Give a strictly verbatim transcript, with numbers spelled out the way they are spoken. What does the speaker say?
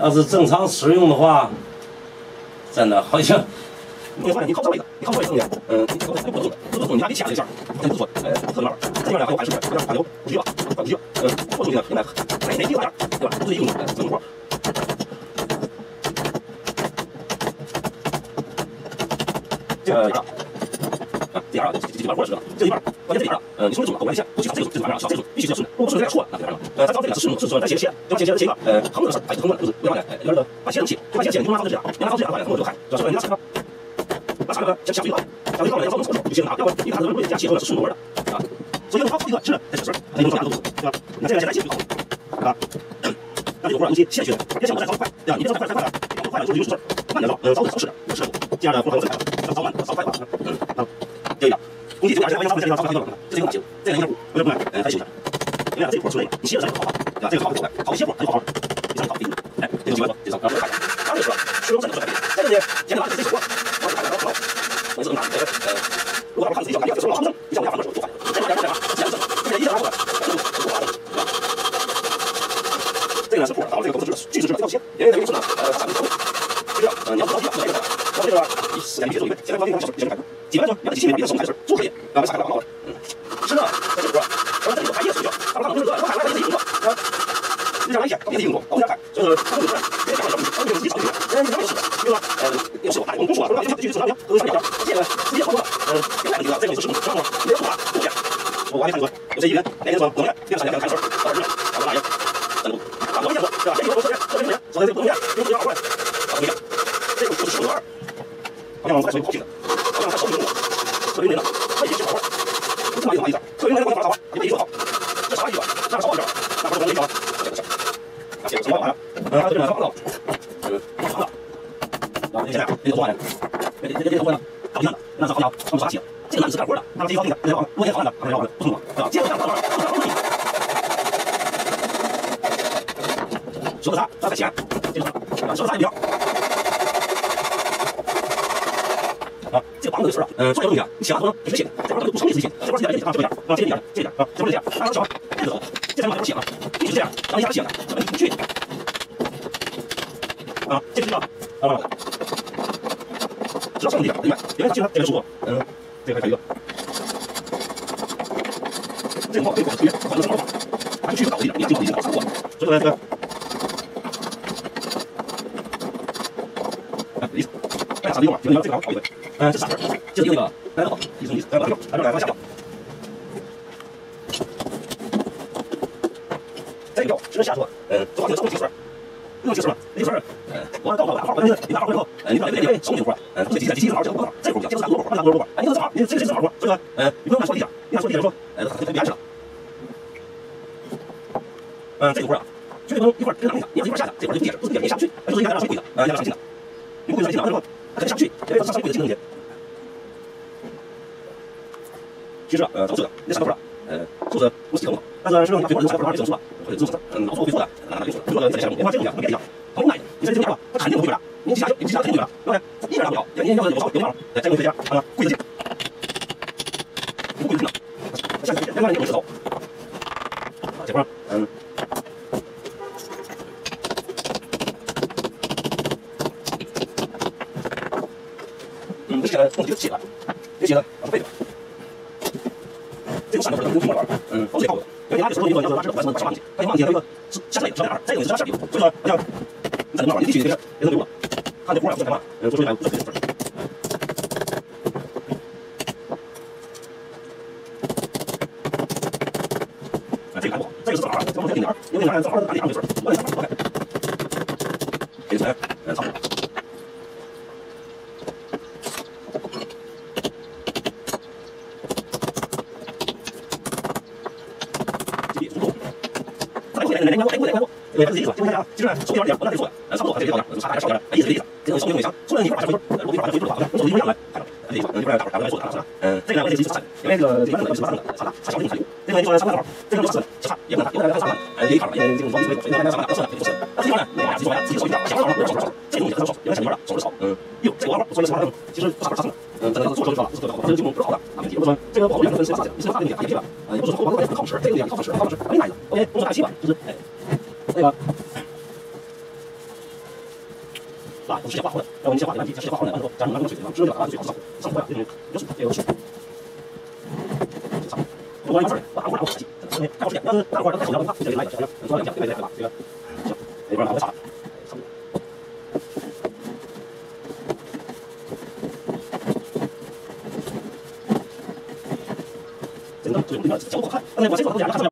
要是正常使用的话，真的好像你看你靠稍微的，你靠稍微重点，嗯，你不能动，不能动，你还得掐着一下，真不错，呃，特别好玩。这边呢还有排水，这边还有不需要，不需要，嗯，做出去呢，你买哪哪几个玩意儿，对吧？自己用，自己活。 呃，一半，啊，这一半，这这这一半活是吧？这一半，关键这一半，呃，你从这种我关键线，不去打这种，这种玩意儿，少这种，必须要顺。如果不顺，咱俩错了，那就完了。呃，咱找这俩是顺路，顺顺咱斜斜，对吧？斜斜斜一半，呃，横着的事儿，哎，横着就是不要了，哎，要这个把斜的东西，就把斜线你从哪方就这样，你拿方这样的话，横着就看，主要是你拿什么？拿啥来着？想想一个，想一个，然后从左手就斜着拿，要不然你拿这个棍子，斜着是顺路玩的啊。所以它好一个是在手上，它用手拿都不错，对吧？你这个先来斜就好，啊，那这个活儿东西现学的，别想我再着快，对吧？你别着快太快了，快了就是有事儿，慢点着，呃，着少吃点，少吃点，这样的活儿还能再来。 早晚早快吧，嗯，好，这样，估计这两天我应该早快到了，这两天这两天不要不要，呃，还行，你俩这活出来，你歇着再好吧，对吧？这个好好好，好一些活，你好好，你上好，哎，这个几万多，这上，然后看一下，他这个是用这个做的，这个呢，简单拿这手活，然后看看，然后，我这拿这个，呃，如果我看自己脚感觉这手老不正，你像我俩反手做反手，这拿两个手，这两个手，这一个拿过来，这个我拿着，这个呢是活，然后这个都是直的，锯是直的，这个斜，也也等于是呢，呃，咱们头，就这样，呃，你要不着急啊，做这个，做这个。 时间必须做一遍，现在光这个小小改动，几分钟，你要几千米别的什么开始，做可以，然后啥干嘛嘛？嗯，是呢，在这里边，咱们这里有白叶睡觉，咱们可能就是说，我来来来自己工作，啊，你想来一下，我也自己工作，我想改，所以说，他们就是别讲了，他们就是自己找的，人家有事的，对吧？呃，有事我打工，工作，我老有事去做啥呢？都是啥呢？现在时间好多，嗯，另外一个这个是什么？什么？你要做啥？做啥？我我还看说，我这一天，那天说农业，那天说看事儿，到这儿，到哪样？真多，啊，农业说，对吧？这一个我说这，这边这边，说这农业，有多少块？啊，不一样，这个就是数字二。 好像在手里跑起来，好像在手里弄我，特别累了，他也是好玩，不是拿一个拿一张，特别累了，我拿啥玩？你别说好，这啥意思？拿个啥玩意儿？拿个什么玩意儿？这个这，啊，这个什么玩意儿？嗯，这个什么了？嗯，啥了？啊，你现在你做啥呢？你你你做啥呢？搞定了，那是好家伙，我们啥写？这个男的是干活的，那么这一搞定了，这好了，我也好了，他们要了，不送我，对吧？接着干活，说个啥？赚个钱，这个啥？说个啥也不要。 啊，这个绑子的事儿啊，嗯，做这个东西啊，你想啊，就是这些，这玩意儿不成立这些，这玩意儿这点这点啊，这点这点啊，这点这点，拿手这走，这才能往这儿写啊，必须这样，让你家写的，怎么你去？啊，这个地方，啊，只要这么地方，明白？因为它经常这个舒服，嗯，这个还有一个，这个帽子可以搞出来，搞成什么法？还是去搞一点，你看这个搞一点，所以说呢，哎，意思，哎，啥地方？你要这个好搞一点。 哎，这啥事儿？就是那个，来了，一松一松，来吧，来吧，来吧，来吧，下吧。再有，只能下说，嗯，做好这个手工技术，用技术嘛，技术，嗯，我告诉大家，好好干，你拿好之后，嗯，你不要累，手工活，嗯，这几天，这几天好好干，不好，这活不行，这是干多活，不是干多活，哎，你这是好，你这这是好活，所以说，嗯，你不能乱说理想，你想说理想说，哎，别去了。嗯，这个活啊，绝对不能一块跟哪一下，你要一块下下，这块就不结实，不是不结实，你下不去，就是应该让谁跪的，啊，让谁进的，你跪上进的之后。 肯定下不去，因为咱上上柜子竞争去。其实啊，呃，咱们这个那啥都不知道，呃，就是不是系统的，但是实际上你看，最后人才不知道这种数啊，或者这种事，嗯，老做会做的，哪哪就做，做了再想，你看这个东西能变一样，同样的，你这这样吧，他肯定不会了，你几下就你几下肯定不会了，对不对？一点都不要，要你要是有招有样，再给我一下，啊，柜子进，不柜子进了，下次别让你有石头，啊，这块儿，嗯。 你写了，弄几个写了，别写了，浪费了。这种散的活儿，这种什么玩意儿？嗯，都是靠的。因为你拿的时候，你说你要是拿这个，我什么忘记？关键忘记还有一个是下载，上哪儿？这个是拿下载。所以说，像你再弄好，你必须得别弄丢了。看这活儿做什么？嗯，做出来不是别的事儿。哎，这个还不好，这个是正好，正好在顶梁，因为哪儿正好打两回事儿，乱打不开。给谁？嗯，差不多。 对，还是这意思吧。听大家啊，其实呢，手表点，我那里做的，呃，差不多，这里高点，我就差点少点，哎，意思这意思。这个手表没想，手表一块把这回头，我一块把这回头打回来，手一块两回，看到没？这一块，一块打回来，我来做的，啊，嗯，这个呢，我这意思是差的，因为这个这边那个是马上的，差大，差小的，差油。这个你说三块多，这个就差四，就差，也不能打，因为那个太差了，哎，这一块了，因为这个装机所以那个三块多，四块多，四块多。那这块呢，我把自己做完，自己手一点，想玩玩玩手手，这东西很少，因为小女孩手是少，嗯，哟，这个玩玩，所以什么？其实不差不差的，嗯，咱咱做手就知道了，做手好，这个就不是好的，啊，问题不是说这个保护员分是啥的，是啥的问题，他也对吧？啊，也不是说我我也不好吃，这个也好吃，好吃，好吃，哎，那意思，OK，工作太细吧，就是哎。 对吧？是吧？我们先画好了，然后我们先画点烂泥，先画好了，然后加入南宫水，然后直接把它最好上上锅呀，这种有什么？有趣。上，我玩一会儿，我打会儿，我打起，真的太好吃了。要是大伙儿都太手摇文化，就来一个小样，做两下，对对对吧？这个，行，那边拿个啥？ 真的，嘴里面嚼不好看。刚才我这做的都两个，看出来